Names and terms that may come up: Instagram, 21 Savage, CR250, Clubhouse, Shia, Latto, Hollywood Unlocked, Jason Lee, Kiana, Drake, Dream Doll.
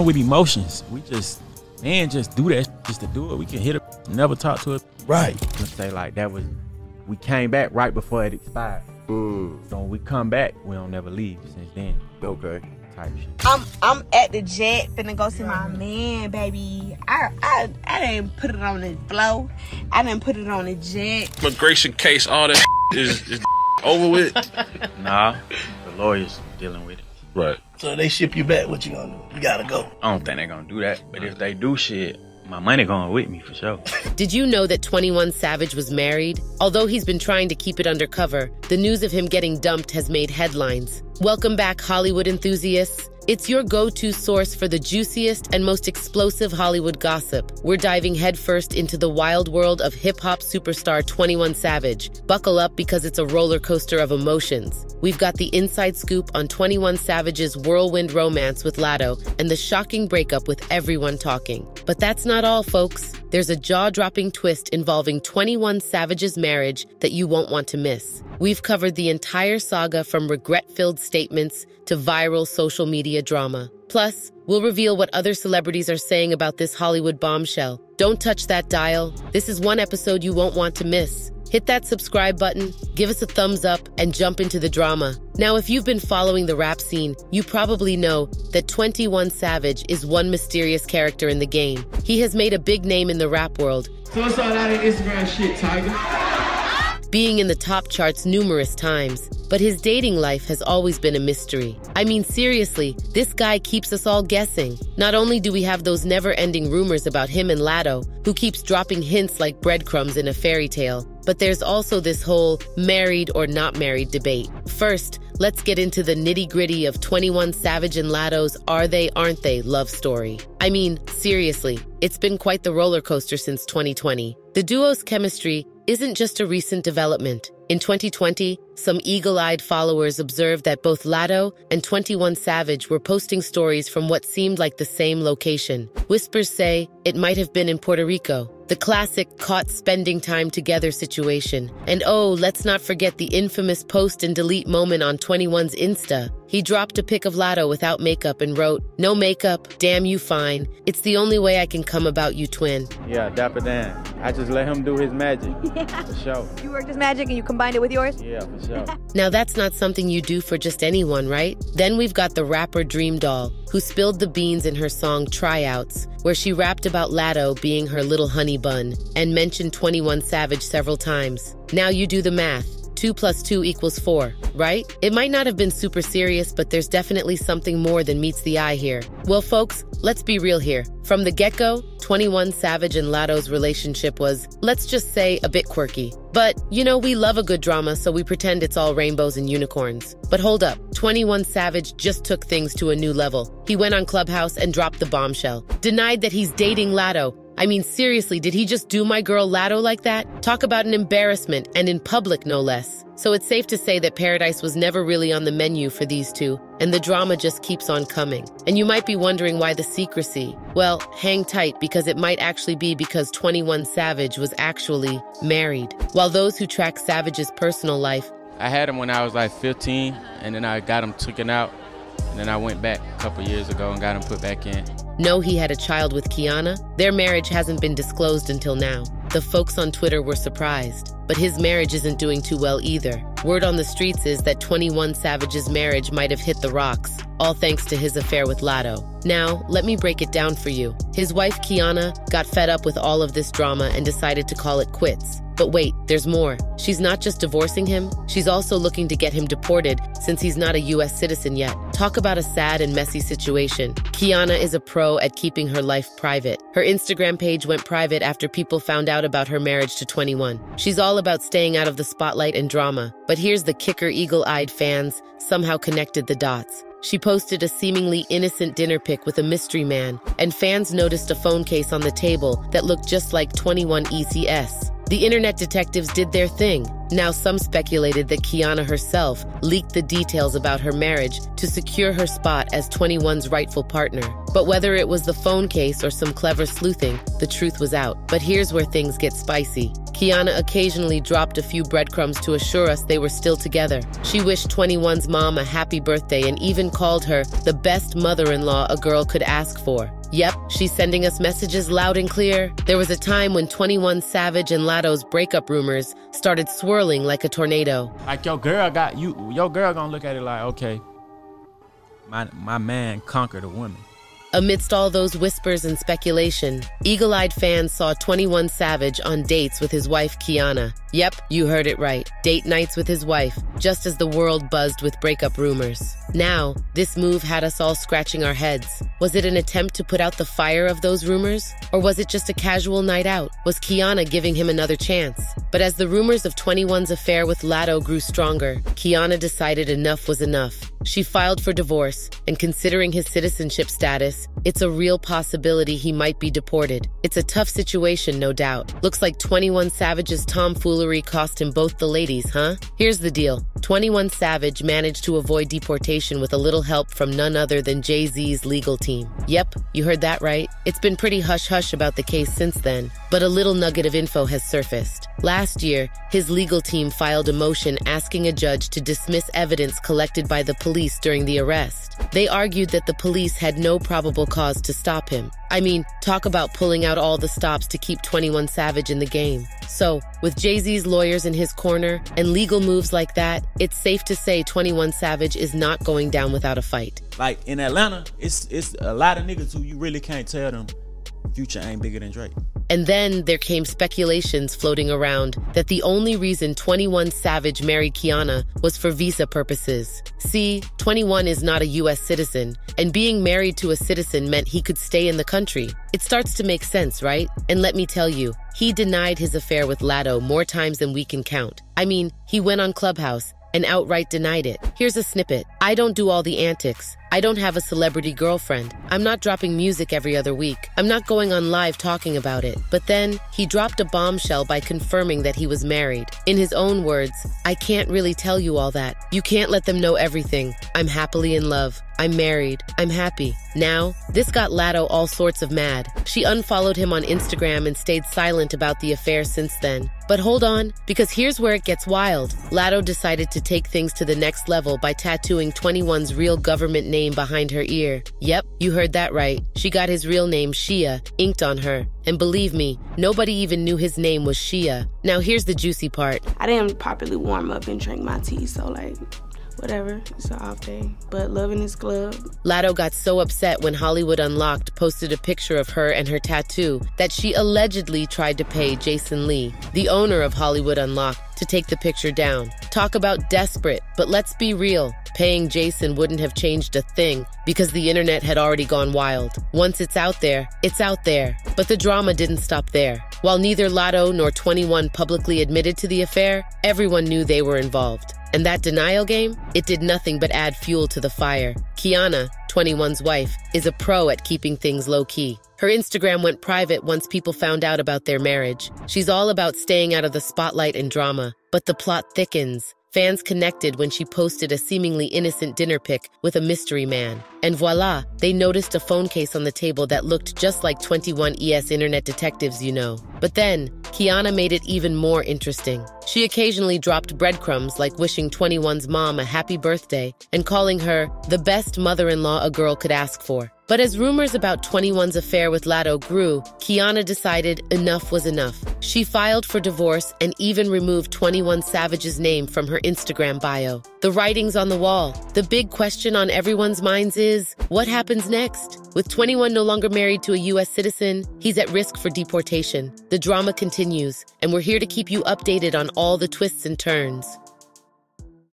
with emotions. We just, man, just do that just to do it. We can hit it, never talk to it. Right. Just say like that was, we came back right before it expired. So when we come back, we don't never leave since then. Okay. Type shit. I'm at the jet, finna go see my man, baby. I didn't put it on the flow. I didn't put it on the jet. Immigration case, all that is over with. Nah, the lawyers dealing with it. Right. So they ship you back, what you gonna do? You gotta go. I don't think they're gonna do that, but if they do shit, my money going with me for sure. Did you know that 21 Savage was married? Although he's been trying to keep it undercover, the news of him getting dumped has made headlines. Welcome back, Hollywood enthusiasts. It's your go-to source for the juiciest and most explosive Hollywood gossip. We're diving headfirst into the wild world of hip-hop superstar 21 Savage. Buckle up because it's a roller coaster of emotions. We've got the inside scoop on 21 Savage's whirlwind romance with Latto and the shocking breakup with everyone talking. But that's not all, folks. There's a jaw-dropping twist involving 21 Savage's marriage that you won't want to miss. We've covered the entire saga from regret-filled statements to viral social media drama. Plus, we'll reveal what other celebrities are saying about this Hollywood bombshell. Don't touch that dial. This is one episode you won't want to miss. Hit that subscribe button, give us a thumbs up, and jump into the drama. Now, if you've been following the rap scene, you probably know that 21 Savage is one mysterious character in the game. He has made a big name in the rap world. So it's all that Instagram shit, Tiger. Being in the top charts numerous times. But his dating life has always been a mystery. I mean, seriously, this guy keeps us all guessing. Not only do we have those never-ending rumors about him and Latto, who keeps dropping hints like breadcrumbs in a fairy tale, but there's also this whole married or not married debate. First, let's get into the nitty-gritty of 21 Savage and Latto's Are They, Aren't They love story. I mean, seriously, it's been quite the roller coaster since 2020. The duo's chemistry isn't just a recent development. In 2020, some eagle-eyed followers observed that both Latto and 21 Savage were posting stories from what seemed like the same location. Whispers say it might have been in Puerto Rico, the classic caught spending time together situation. And oh, let's not forget the infamous post and delete moment on 21's Insta. He dropped a pic of Latto without makeup and wrote, "No makeup, damn you fine. It's the only way I can come about you, twin." Yeah, dapper Dan. I just let him do his magic, for sure. You worked his magic and you combined it with yours? Yeah, for sure. Now that's not something you do for just anyone, right? Then we've got the rapper Dream Doll, who spilled the beans in her song Tryouts, where she rapped about Latto being her little honey bun and mentioned 21 Savage several times. Now you do the math. 2 plus 2 equals 4, right? It might not have been super serious, but there's definitely something more than meets the eye here. Well, folks, let's be real here. From the get-go, 21 Savage and Latto's relationship was, let's just say, a bit quirky. But, you know, we love a good drama, so we pretend it's all rainbows and unicorns. But hold up, 21 Savage just took things to a new level. He went on Clubhouse and dropped the bombshell. Denied that he's dating Latto. I mean, seriously, did he just do my girl Latto like that? Talk about an embarrassment, and in public, no less. So it's safe to say that paradise was never really on the menu for these two, and the drama just keeps on coming. And you might be wondering why the secrecy. Well, hang tight, because it might actually be because 21 Savage was actually married. While those who track Savage's personal life... I had him when I was like 15, and then I got him taken out, and then I went back a couple years ago and got him put back in. No, he had a child with Kiana. Their marriage hasn't been disclosed until now. The folks on Twitter were surprised, but his marriage isn't doing too well either. Word on the streets is that 21 Savage's marriage might have hit the rocks, all thanks to his affair with Latto. Now, let me break it down for you. His wife, Kiana, got fed up with all of this drama and decided to call it quits. But wait, there's more. She's not just divorcing him, she's also looking to get him deported since he's not a U.S. citizen yet. Talk about a sad and messy situation. Kiana is a pro at keeping her life private. Her Instagram page went private after people found out about her marriage to 21. She's all about staying out of the spotlight and drama. But here's the kicker: eagle-eyed fans somehow connected the dots. She posted a seemingly innocent dinner pic with a mystery man, and fans noticed a phone case on the table that looked just like 21 ECS. The internet detectives did their thing. Now some speculated that Kiana herself leaked the details about her marriage to secure her spot as 21's rightful partner. But whether it was the phone case or some clever sleuthing, the truth was out. But here's where things get spicy. Kiana occasionally dropped a few breadcrumbs to assure us they were still together. She wished 21's mom a happy birthday and even called her the best mother-in-law a girl could ask for. Yep, she's sending us messages loud and clear. There was a time when 21 Savage and Latto's breakup rumors started swirling like a tornado. Like, your girl gonna look at it like, okay, my man conquered a woman. Amidst all those whispers and speculation, eagle-eyed fans saw 21 Savage on dates with his wife Kiana. Yep, you heard it right. Date nights with his wife, just as the world buzzed with breakup rumors. Now, this move had us all scratching our heads. Was it an attempt to put out the fire of those rumors? Or was it just a casual night out? Was Kiana giving him another chance? But as the rumors of 21's affair with Latto grew stronger, Kiana decided enough was enough. She filed for divorce, and considering his citizenship status, it's a real possibility he might be deported. It's a tough situation, no doubt. Looks like 21 Savage's tomfoolery cost him both the ladies, huh? Here's the deal. 21 Savage managed to avoid deportation with a little help from none other than Jay-Z's legal team. Yep, you heard that right. It's been pretty hush-hush about the case since then, but a little nugget of info has surfaced. Last year, his legal team filed a motion asking a judge to dismiss evidence collected by the police during the arrest. They argued that the police had no probable cause to stop him. I mean, talk about pulling out all the stops to keep 21 Savage in the game. So, with Jay-Z's lawyers in his corner and legal moves like that, it's safe to say 21 Savage is not going down without a fight. Like, in Atlanta, it's a lot of niggas who you really can't tell them Future ain't bigger than Drake. And then there came speculations floating around that the only reason 21 Savage married Kiana was for visa purposes. See, 21 is not a U.S. citizen, and being married to a citizen meant he could stay in the country. It starts to make sense, right? And let me tell you, he denied his affair with Latto more times than we can count. I mean, he went on Clubhouse and outright denied it. Here's a snippet. I don't do all the antics. I don't have a celebrity girlfriend. I'm not dropping music every other week. I'm not going on live talking about it. But then, he dropped a bombshell by confirming that he was married. In his own words, I can't really tell you all that. You can't let them know everything. I'm happily in love. I'm married. I'm happy. Now, this got Latto all sorts of mad. She unfollowed him on Instagram and stayed silent about the affair since then. But hold on, because here's where it gets wild. Latto decided to take things to the next level by tattooing 21's real government name behind her ear. Yep, you heard that right. She got his real name, Shia, inked on her. And believe me, nobody even knew his name was Shia. Now here's the juicy part. I didn't properly warm up and drink my tea, so like, whatever, it's an off day, but loving this club. Latto got so upset when Hollywood Unlocked posted a picture of her and her tattoo that she allegedly tried to pay Jason Lee, the owner of Hollywood Unlocked, to take the picture down. Talk about desperate, but let's be real. Paying Jason wouldn't have changed a thing because the internet had already gone wild. Once it's out there, it's out there. But the drama didn't stop there. While neither Latto nor 21 publicly admitted to the affair, everyone knew they were involved. And that denial game? It did nothing but add fuel to the fire. Kiana, 21's wife, is a pro at keeping things low-key. Her Instagram went private once people found out about their marriage. She's all about staying out of the spotlight and drama. But the plot thickens. Fans connected when she posted a seemingly innocent dinner pic with a mystery man. And voila, they noticed a phone case on the table that looked just like 21's internet detectives, you know. But then, Kiana made it even more interesting. She occasionally dropped breadcrumbs like wishing 21's mom a happy birthday and calling her the best mother-in-law a girl could ask for. But as rumors about 21's affair with Latto grew, Kiana decided enough was enough. She filed for divorce and even removed 21 Savage's name from her Instagram bio. The writing's on the wall. The big question on everyone's minds is, what happens next? With 21 no longer married to a U.S. citizen, he's at risk for deportation. The drama continues, and we're here to keep you updated on all the twists and turns.